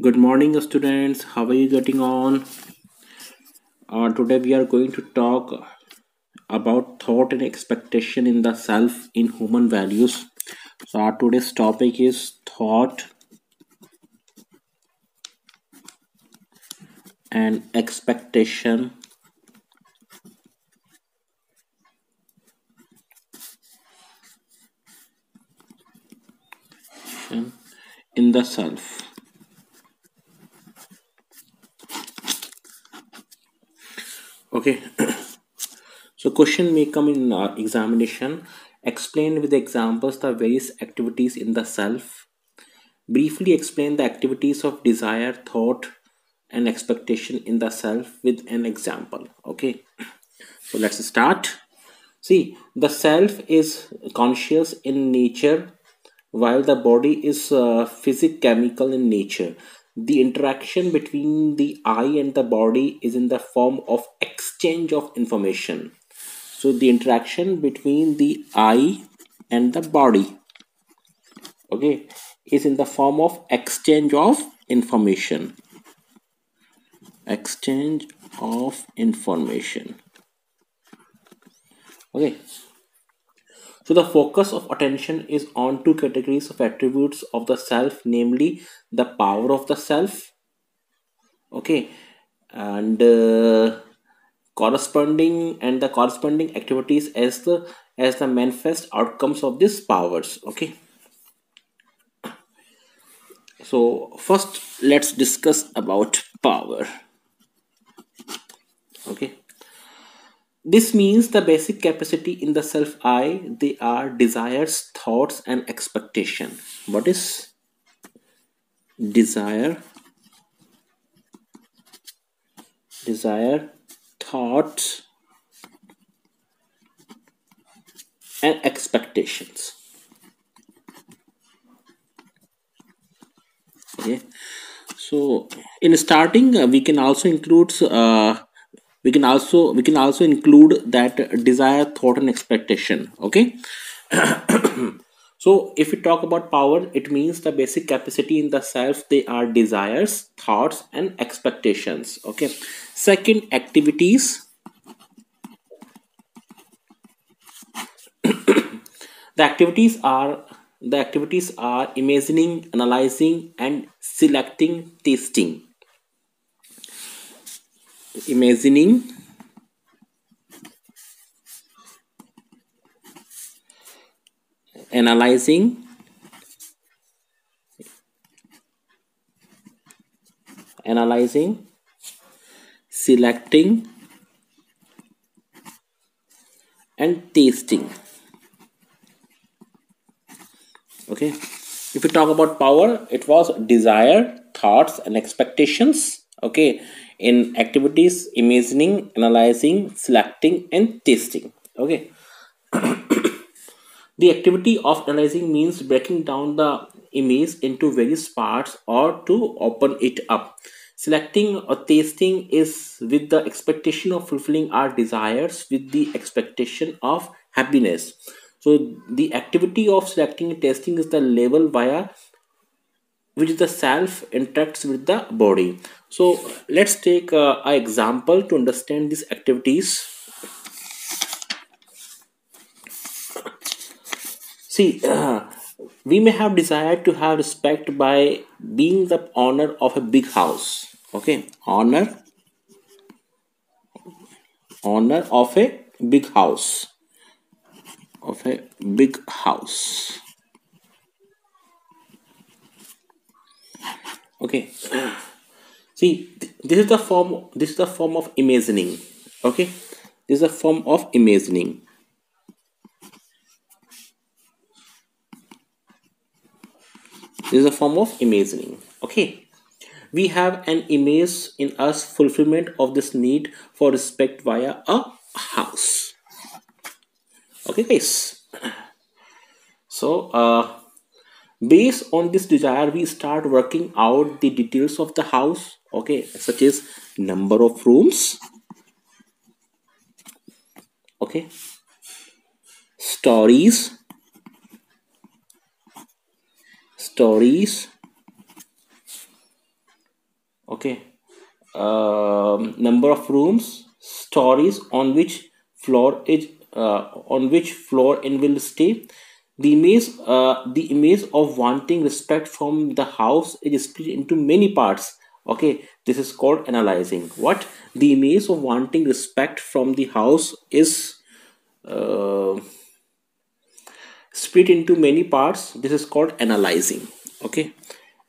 Good morning students, how are you getting on? Today we are going to talk about thought and expectation in the self in human values. So our today's topic is thought and expectation in the self. Okay, so question may come in examination. Explain with examples the various activities in the self. Briefly explain the activities of desire, thought, and expectation in the self with an example. Okay, so let's start. See, the self is conscious in nature, while the body is physical-chemical in nature. The interaction between the eye and the body is in the form of exchange of information. So the interaction between the eye and the body, okay, is in the form of exchange of information. Exchange of information. Okay. So the focus of attention is on two categories of attributes of the self, namely the power of the self, okay, and the corresponding activities as the manifest outcomes of these powers. Okay. So first, let's discuss about power. Okay. This means the basic capacity in the self-I, they are desires, thoughts, and expectation. What is desire? Desire, thoughts, and expectations. Okay. So in starting, we can also include we can also include that desire, thought, and expectation. Okay. So if we talk about power, it means the basic capacity in the self, they are desires, thoughts, and expectations. Okay. Second, activities. The activities are imagining, analyzing, and selecting, tasting. Imagining, analyzing, selecting, and tasting. Okay, if we talk about power, it was desire, thoughts, and expectations. Okay, in activities, imagining, analyzing, selecting, and tasting. Okay. The activity of analyzing means breaking down the image into various parts or to open it up. Selecting or tasting is with the expectation of fulfilling our desires with the expectation of happiness. So the activity of selecting and tasting is the level via which the self interacts with the body. So let's take an example to understand these activities. See, we may have desired to have respect by being the owner of a big house. Okay, owner of a big house. Okay. See, this is the form of imagining. Okay, this is a form of imagining. Okay, we have an image in us fulfillment of this need for respect via a house. Okay, guys. So based on this desire, we start working out the details of the house. Okay, such as number of rooms, okay, stories, Okay. Number of rooms, stories, on which floor and will stay. The image of wanting respect from the house is split into many parts. Okay, this is called analyzing. What? The image of wanting respect from the house is split into many parts. This is called analyzing. Okay,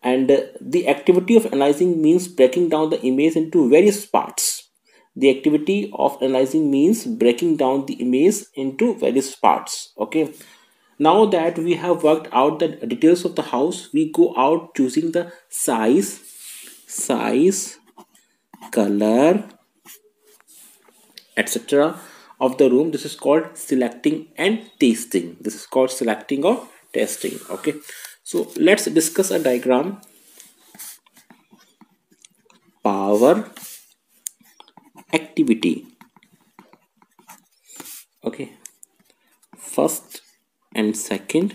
and the activity of analyzing means breaking down the image into various parts. The activity of analyzing means breaking down the image into various parts. Okay. Now that we have worked out the details of the house, we go out choosing the size, color, etc. of the room. This is called selecting and tasting. This is called selecting or testing. Okay. So let's discuss a diagram. Power, activity. Okay. First and second,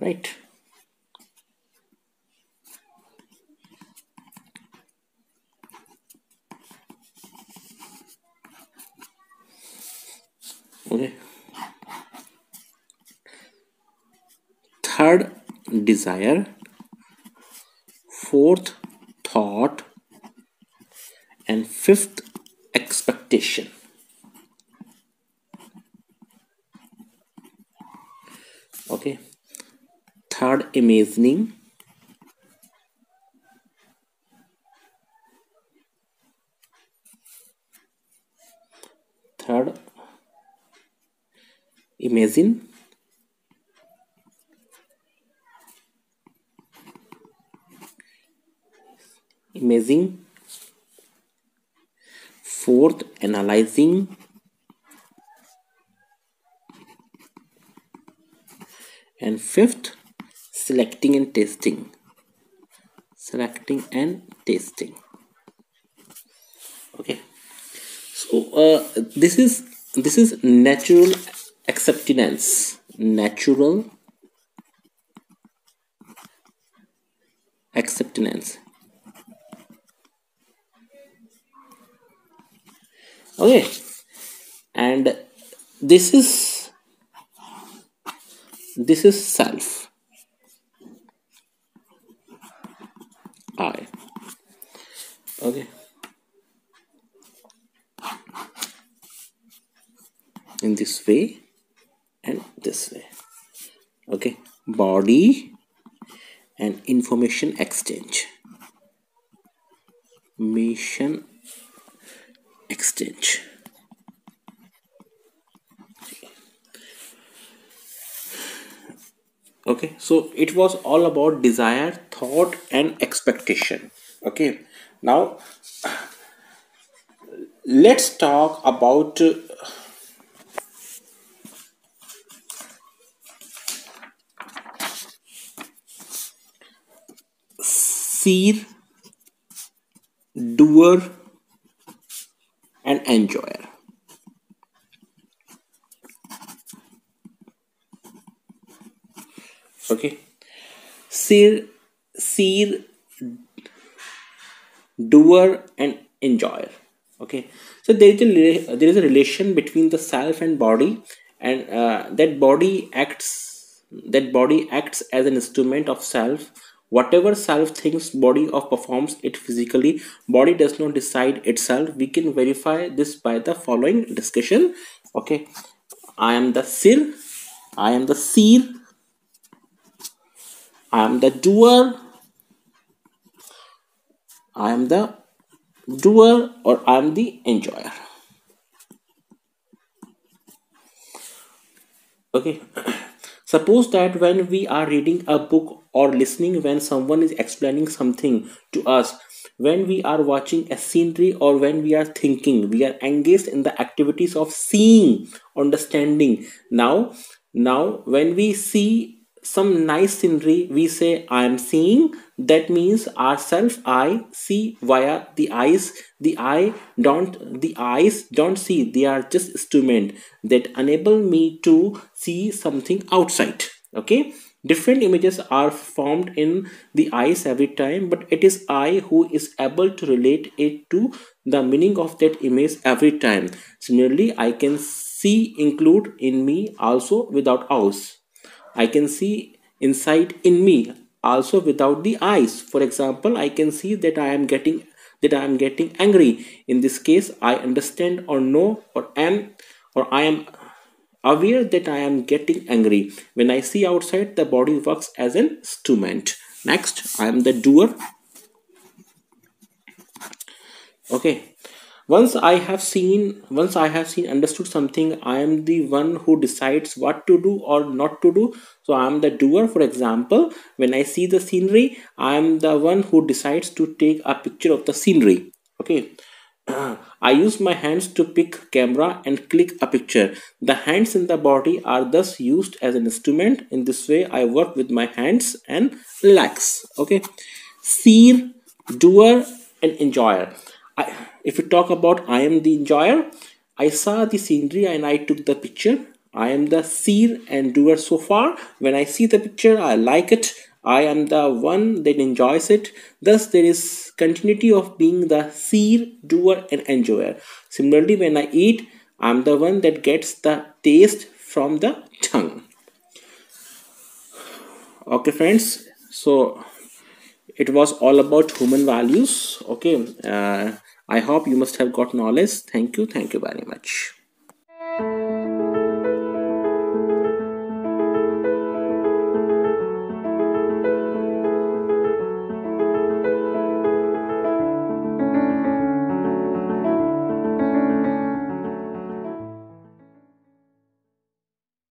right? Okay. Third, desire. Fourth, thought. And fifth, expectation. Okay. Third, imagining. Imagine. Fourth, analyzing. And fifth, selecting and testing. Okay. So this is natural acceptance. Okay. And this is self. I. Okay. In this way and this way. Okay. Body and information exchange. Okay, so it was all about desire, thought, and expectation. Okay, now let's talk about seer, doer, and enjoyer. Okay, seer, doer, and enjoyer. Okay, so there is a relation between the self and body, and that body acts as an instrument of self. Whatever self thinks, body of performs it physically. Body does not decide itself. We can verify this by the following discussion. Okay, I am the seer. I am the doer. Or I am the enjoyer. Okay. Suppose that when we are reading a book or listening when someone is explaining something to us, when we are watching a scenery, or when we are thinking, we are engaged in the activities of seeing, understanding. Now when we see some nice scenery, we say I am seeing. That means ourself I see via the eyes. The eyes don't see. They are just instrument that enable me to see something outside. Okay, Different images are formed in the eyes every time, but it is I who is able to relate it to the meaning of that image every time. Similarly, I can see include in me also without eyes. I can see inside in me also without the eyes. For example, I can see that I am getting angry. In this case, I understand or know or I am aware that I am getting angry. When I see outside, the body works as an instrument. Next, I am the doer. Okay. Once I have seen, understood something, I am the one who decides what to do or not to do. So I am the doer. For example, when I see the scenery, I am the one who decides to take a picture of the scenery. Okay. I use my hands to pick camera and click a picture. The hands in the body are thus used as an instrument. In this way, I work with my hands and legs. Okay. Seer, doer and enjoyer. If we talk about I am the enjoyer, I saw the scenery and I took the picture. I am the seer and doer so far. When I see the picture, I like it. I am the one that enjoys it. Thus, there is continuity of being the seer, doer and enjoyer. Similarly, when I eat, I am the one that gets the taste from the tongue. Okay, friends. So, it was all about human values. Okay. I hope you must have got knowledge. Thank you. Thank you very much.